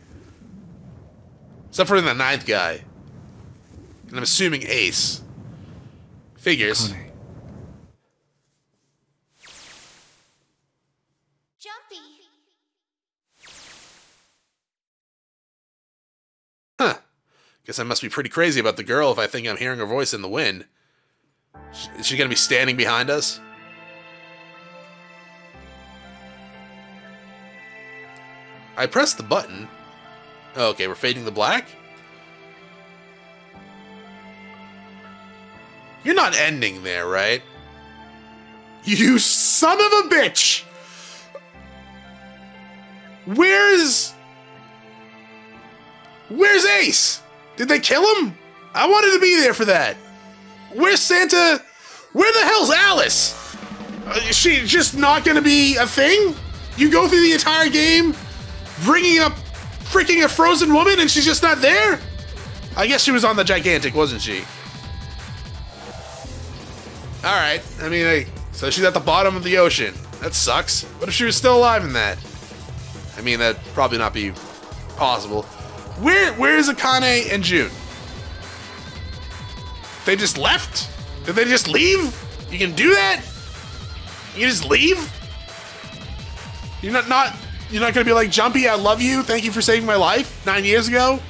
except for the ninth guy, and I'm assuming Ace. Figures. Connie. Huh. Guess I must be pretty crazy about the girl if I think I'm hearing her voice in the wind. Is she gonna be standing behind us? I pressed the button. Oh, okay, we're fading to black? You're not ending there, right? You son of a bitch! Where's... Where's Ace? Did they kill him? I wanted to be there for that. Where's Santa? Where the hell's Alice? Is she just not gonna be a thing? You go through the entire game bringing up freaking a frozen woman and she's just not there? I guess she was on the Gigantic, wasn't she? Alright, I mean, like, so she's at the bottom of the ocean. That sucks. What if she was still alive in that? I mean, that'd probably not be possible. Where, where is Akane and June? They just left? Did they just leave? You can do that? You can just leave? You're not, not you're not gonna be like, Junpei, I love you, thank you for saving my life nine years ago?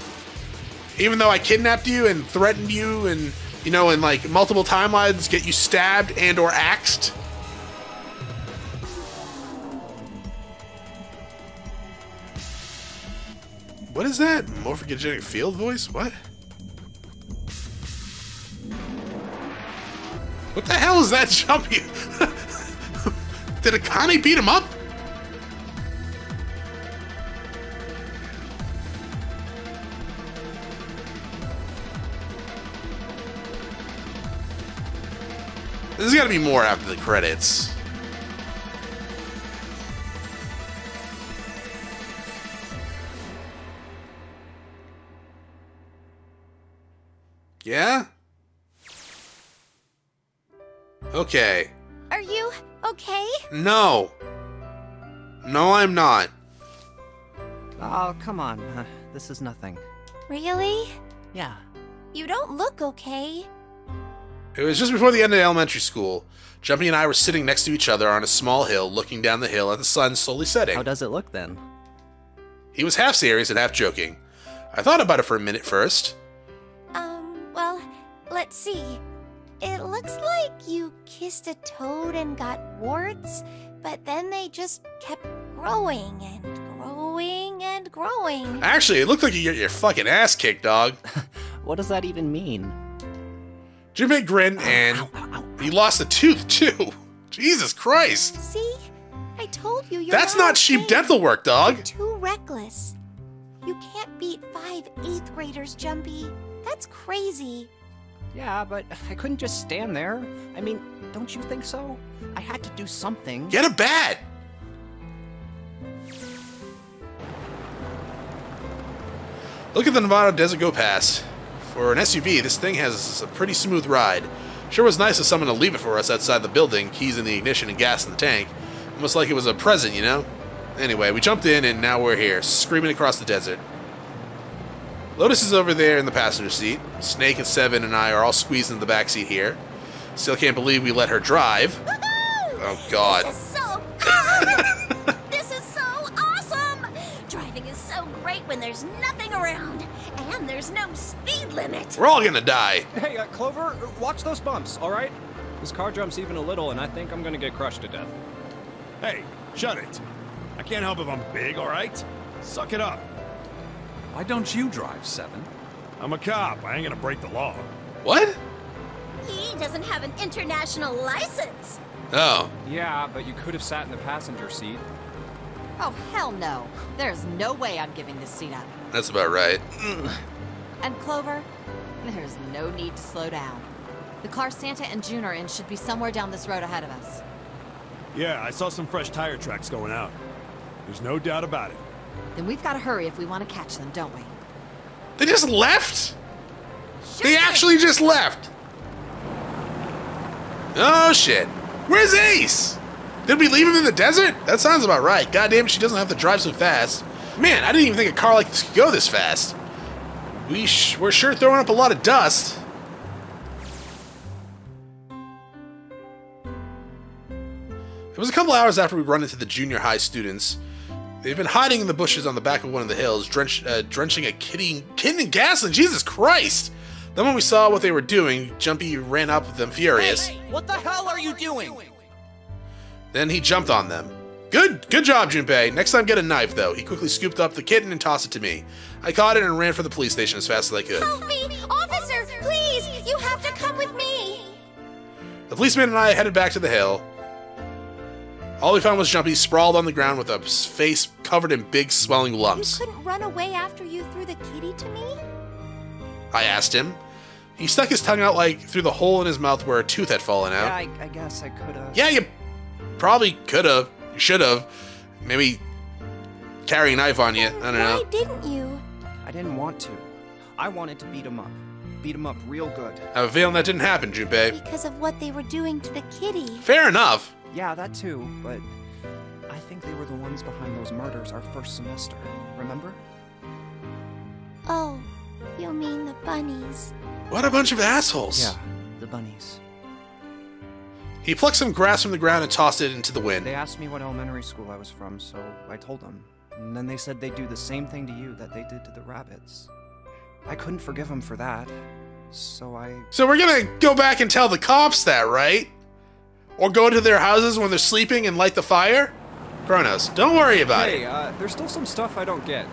Even though I kidnapped you and threatened you and, you know, in like multiple timelines, get you stabbed and or axed? What is that? Morphogenetic field voice? What? What the hell is that, Junpei? Did Akane beat him up? There's gotta be more after the credits. Yeah? Okay. Are you okay? No. No, I'm not. Oh, come on. Uh, this is nothing. Really? Yeah. You don't look okay. It was just before the end of elementary school. Junpei and I were sitting next to each other on a small hill, looking down the hill at the sun slowly setting. How does it look then? He was half serious and half joking. I thought about it for a minute first. Um, well, let's see. It looks like you kissed a toad and got warts, but then they just kept growing and growing and growing. Actually, it looked like you got your fucking ass kicked, dog. What does that even mean? Junpei grinned and ow, ow, ow, ow. He lost a tooth, too. Jesus Christ. See? I told you you're That's not cheap dental work, dog. You're too reckless. You can't beat five eighth graders, Junpei. That's crazy. Yeah, but I couldn't just stand there. I mean, don't you think so? I had to do something. Get a bat! Look at the Nevada Desert go past. For an S U V, this thing has a pretty smooth ride. Sure was nice of someone to leave it for us outside the building, keys in the ignition and gas in the tank. Almost like it was a present, you know? Anyway, we jumped in and now we're here, screaming across the desert. Lotus is over there in the passenger seat. Snake and Seven and I are all squeezed in the back seat here. Still can't believe we let her drive. Oh God! This is so cool. This is so awesome! Driving is so great when there's nothing around and there's no speed limit. We're all gonna die. Hey, uh, Clover, watch those bumps, all right? This car jumps even a little, and I think I'm gonna get crushed to death. Hey, shut it! I can't help if I'm big, all right? Suck it up. Why don't you drive, Seven? I'm a cop. I ain't gonna break the law. What? He doesn't have an international license. Oh. Yeah, but you could have sat in the passenger seat. Oh, hell no. There's no way I'm giving this seat up. That's about right. And Clover, there's no need to slow down. The car Santa and June are in should be somewhere down this road ahead of us. Yeah, I saw some fresh tire tracks going out. There's no doubt about it. Then we've got to hurry if we want to catch them, don't we? They just left? Sure they did. Actually just left. Oh, shit. Where's Ace? Did we leave him in the desert? That sounds about right. Goddamn, she doesn't have to drive so fast. Man, I didn't even think a car like this could go this fast. We sh we're sure throwing up a lot of dust. It was a couple hours after we run into the junior high students. They've been hiding in the bushes on the back of one of the hills, drench, uh, drenching a kitty, kitten in gasoline. Jesus Christ! Then when we saw what they were doing, Junpei ran up with them furious. Hey, hey, what the hell are you doing? Then he jumped on them. Good, good job, Junpei. Next time get a knife, though. He quickly scooped up the kitten and tossed it to me. I caught it and ran for the police station as fast as I could. Help me! Officer, please! You have to come with me! The policeman and I headed back to the hill. All we found was Junpei sprawled on the ground with a face covered in big swelling lumps. You couldn't run away after you threw the kitty to me? I asked him. He stuck his tongue out like through the hole in his mouth where a tooth had fallen out. Yeah, I, I guess I could've. Yeah, you probably could've. You should've. Maybe carry a knife on you. I don't Why know. Why didn't you? I didn't want to. I wanted to beat him up. Beat him up real good. I have a feeling that didn't happen, Junpei. Because of what they were doing to the kitty. Fair enough. Yeah, that too, but I think they were the ones behind those murders our first semester. Remember? Oh, you mean the bunnies. What a bunch of assholes. Yeah, the bunnies. He plucked some grass from the ground and tossed it into the wind. They asked me what elementary school I was from, so I told them. And then they said they'd do the same thing to you that they did to the rabbits. I couldn't forgive them for that, so I... So we're gonna go back and tell the cops that, right? Or go to their houses when they're sleeping and light the fire? Chronos, don't worry about hey, it. Hey, uh, there's still some stuff I don't get.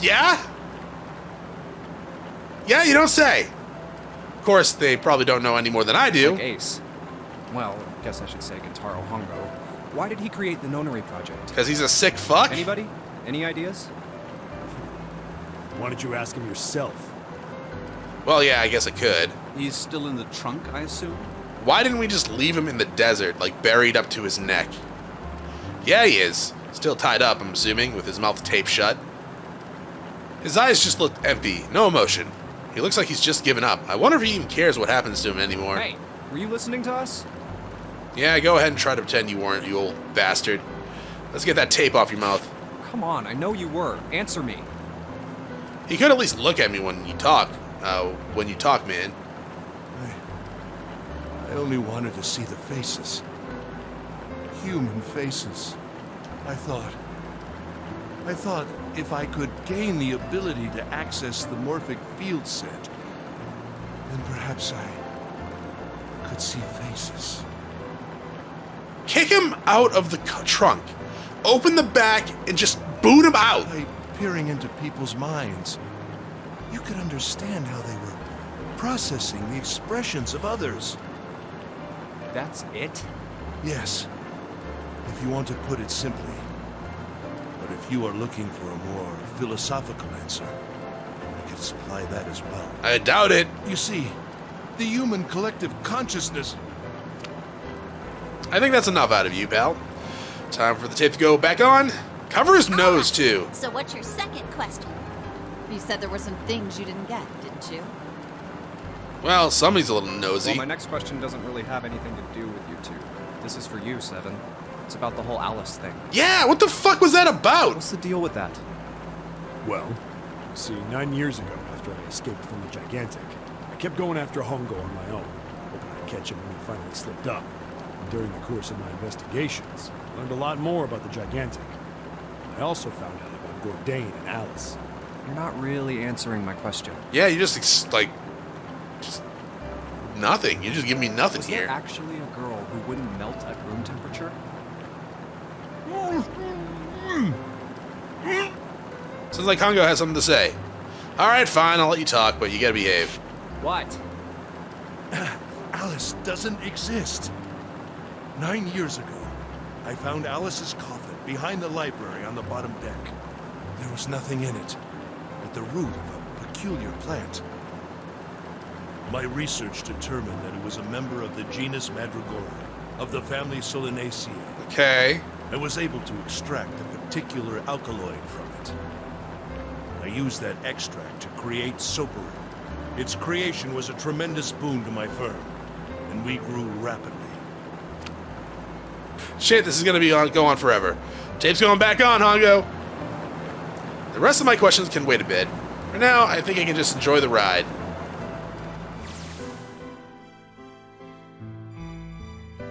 Yeah? Yeah, you don't say. Of course, they probably don't know any more than I do. Like Ace. Well, I guess I should say Kentaro Hongo. Why did he create the Nonary Project? Because he's a sick fuck? Anybody? Any ideas? Why don't you ask him yourself? Well, yeah, I guess I could. He's still in the trunk, I assume? Why didn't we just leave him in the desert, like buried up to his neck? Yeah, he is. Still tied up, I'm assuming, with his mouth taped shut. His eyes just looked empty, no emotion. He looks like he's just given up. I wonder if he even cares what happens to him anymore. Hey, were you listening to us? Yeah, go ahead and try to pretend you weren't, you old bastard. Let's get that tape off your mouth. Come on, I know you were. Answer me. He could at least look at me when you talk. Uh, when you talk, man. I only wanted to see the faces. Human faces. I thought... I thought if I could gain the ability to access the morphic field set, then perhaps I could see faces. Kick him out of the trunk. Open the back and just boot him out. By peering into people's minds, you could understand how they were processing the expressions of others. That's it? Yes, if you want to put it simply. But if you are looking for a more philosophical answer, I could supply that as well. I doubt it. You see, the human collective consciousness... I think that's enough out of you, pal. Time for the tape to go back on. Cover his ah, nose, too. So what's your second question? You said there were some things you didn't get, didn't you? Well, somebody's a little nosy. Well, my next question doesn't really have anything to do with you two. This is for you, Seven. It's about the whole Alice thing. Yeah, what the fuck was that about? What's the deal with that? Well, see, nine years ago, after I escaped from the Gigantic, I kept going after Hongo on my own, hoping I'd catch him when he finally slipped up. And during the course of my investigations, I learned a lot more about the Gigantic. I also found out about Gordain and Alice. You're not really answering my question. Yeah, you just, like... Just nothing. You just give me nothing here. Was there actually a girl who wouldn't melt at room temperature? Sounds like Hongo has something to say. All right, fine. I'll let you talk, but you gotta behave. What? Alice doesn't exist. Nine years ago, I found Alice's coffin behind the library on the bottom deck. There was nothing in it, but the root of a peculiar plant. My research determined that it was a member of the genus Madrigora, of the family Solanaceae. Okay. I was able to extract a particular alkaloid from it. I used that extract to create soporin. Its creation was a tremendous boon to my firm, and we grew rapidly. Shit, this is gonna be on, go on forever. Tape's going back on, Hongo. The rest of my questions can wait a bit. For now, I think I can just enjoy the ride.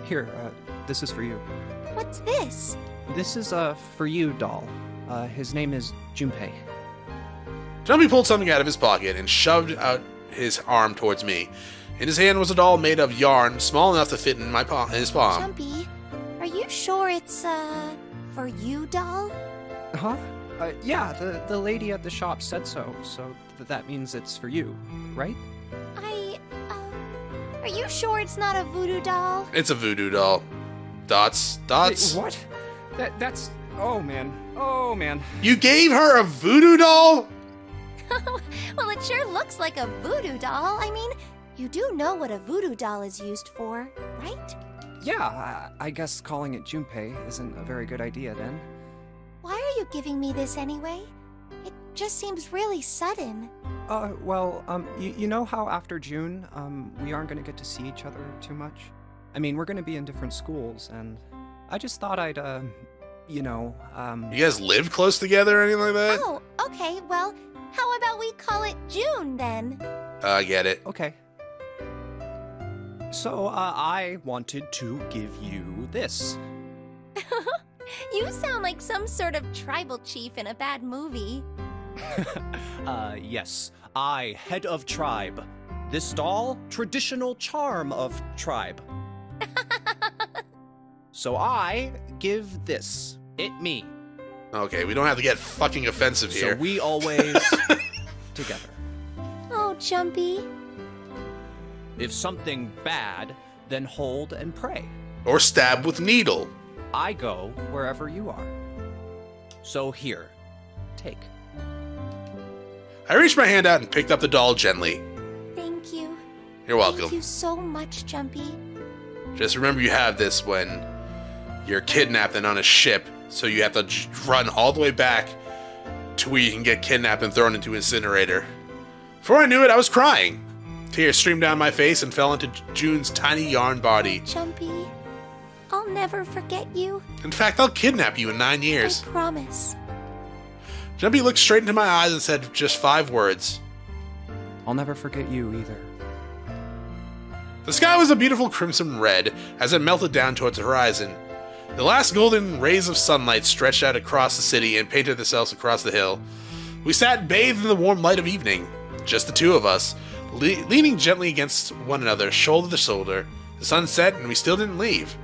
Here, uh, this is for you. What's this? This is, uh, for you, doll. Uh, his name is Junpei. Junpei pulled something out of his pocket and shoved out his arm towards me. In his hand was a doll made of yarn, small enough to fit in my palm, in his palm. Junpei, are you sure it's, uh, for you, doll? Huh? Uh, yeah, the, the lady at the shop said so, so th that means it's for you, right? I... Are you sure it's not a voodoo doll? It's a voodoo doll. Dots. Dots. Wait, what? That, that's... Oh, man. Oh, man. You gave her a voodoo doll? Well, it sure looks like a voodoo doll. I mean, you do know what a voodoo doll is used for, right? Yeah, I, I guess calling it Junpei isn't a very good idea, then. Why are you giving me this anyway? It just seems really sudden. Uh, well, um, you, you know how after June, um, we aren't going to get to see each other too much? I mean, we're going to be in different schools, and I just thought I'd, uh, you know, um... You guys live close together or anything like that? Oh, okay, well... How about we call it June, then? I uh, get it. Okay. So, uh, I wanted to give you this. You sound like some sort of tribal chief in a bad movie. uh, yes. I, head of tribe. This doll, traditional charm of tribe. So I give this. It me. Okay, we don't have to get fucking offensive here. So we always together. Oh, Jumpy. If something bad, then hold and pray. Or stab with needle. I go wherever you are. So here, take. I reached my hand out and picked up the doll gently. Thank you. You're welcome. Thank you so much, Jumpy. Just remember you have this when you're kidnapped and on a ship. So you have to run all the way back to where you can get kidnapped and thrown into an incinerator. Before I knew it, I was crying. Tears streamed down my face and fell into June's tiny yarn body. Oh, Jumpy, I'll never forget you. In fact, I'll kidnap you in nine years. I promise. Jumpy looked straight into my eyes and said just five words. I'll never forget you either. The sky was a beautiful crimson red as it melted down towards the horizon. The last golden rays of sunlight stretched out across the city and painted themselves across the hill. We sat bathed in the warm light of evening, just the two of us, le leaning gently against one another, shoulder to shoulder. The sun set, and we still didn't leave.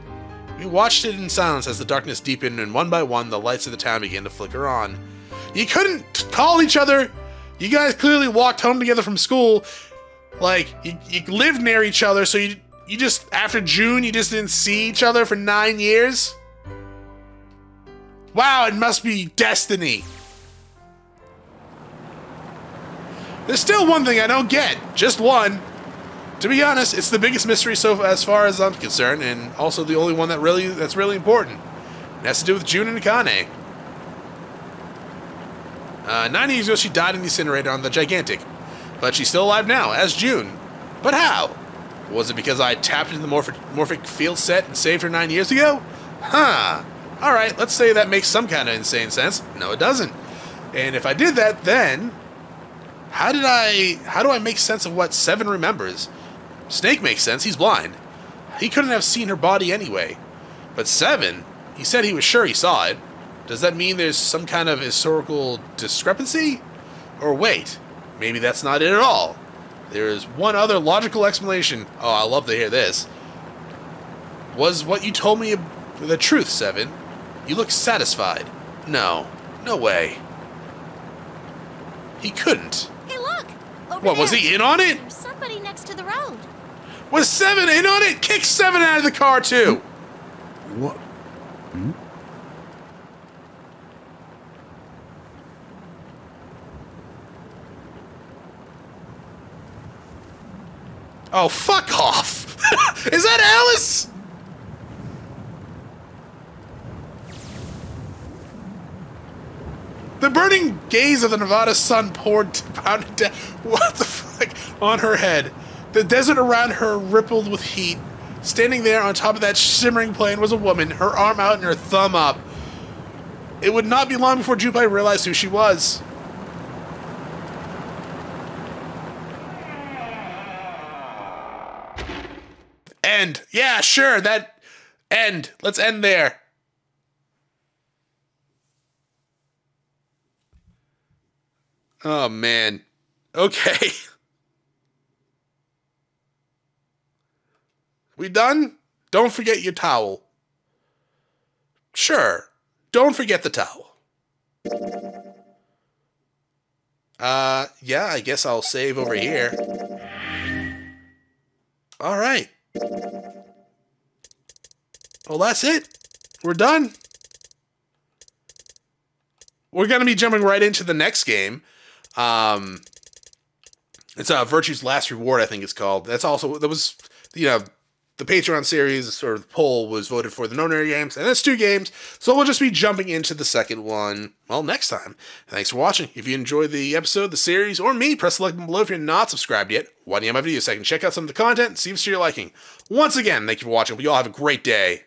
We watched it in silence as the darkness deepened, and one by one, the lights of the town began to flicker on. You couldn't call each other! You guys clearly walked home together from school. Like, you, you lived near each other, so you, you just, after June, you just didn't see each other for nine years? Wow, it must be destiny. There's still one thing I don't get. Just one. To be honest, it's the biggest mystery so far, as far as I'm concerned, and also the only one that really that's really important. It has to do with June and Akane. Uh, nine years ago, she died in the incinerator on the Gigantic, but she's still alive now, as June. But how? Was it because I tapped into the morph morphic field set and saved her nine years ago? Huh. Alright, let's say that makes some kind of insane sense. No, it doesn't. And if I did that, then... How did I... How do I make sense of what Seven remembers? Snake makes sense. He's blind. He couldn't have seen her body anyway. But Seven... He said he was sure he saw it. Does that mean there's some kind of historical discrepancy? Or wait, maybe that's not it at all. There is one other logical explanation. Oh, I love to hear this. Was what you told me the truth, Seven? You look satisfied. No. No way. He couldn't. Hey, look! Over what, there. Was he in on it? There's somebody next to the road. Was Seven in on it? Kick Seven out of the car, too! What? Hmm? Oh, fuck off! Is that Alice? The burning gaze of the Nevada sun poured pounded down, what the fuck, on her head. The desert around her rippled with heat. Standing there on top of that shimmering plain was a woman, her arm out and her thumb up. It would not be long before Junpei realized who she was. End. Yeah, sure, that... End. Let's end there. Oh, man. Okay. We done? Don't forget your towel. Sure. Don't forget the towel. Uh, yeah, I guess I'll save over here. All right. Well, that's it. We're done. We're going to be jumping right into the next game. Um, it's uh, Virtue's Last Reward, I think it's called. That's also, that was, you know, the Patreon series or the poll was voted for the Nonary Games, and that's two games. So we'll just be jumping into the second one, well, next time. Thanks for watching. If you enjoyed the episode, the series, or me, press the like button below if you're not subscribed yet. Why don't you have my videos so I can check out some of the content and see if it's to your liking. Once again, thank you for watching. Hope you all have a great day.